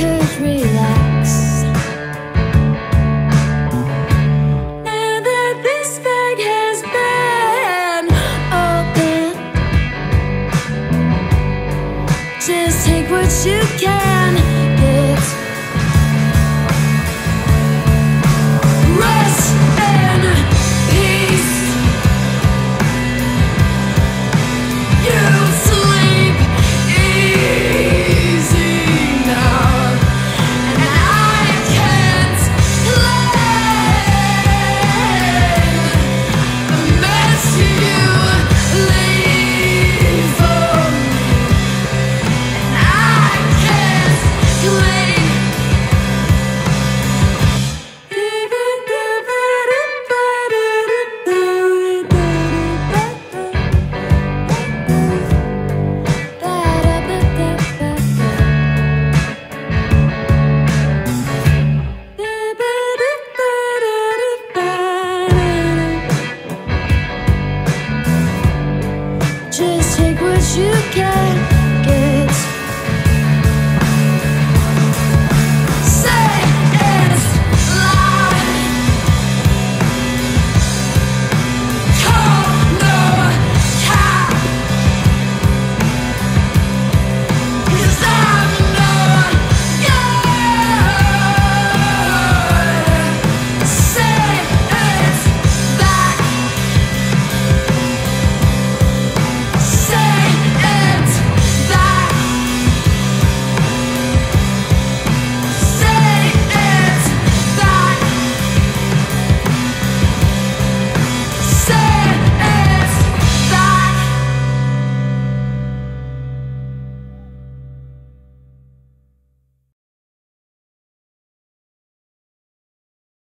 could relax. Now that this bag has been open, just take what you can.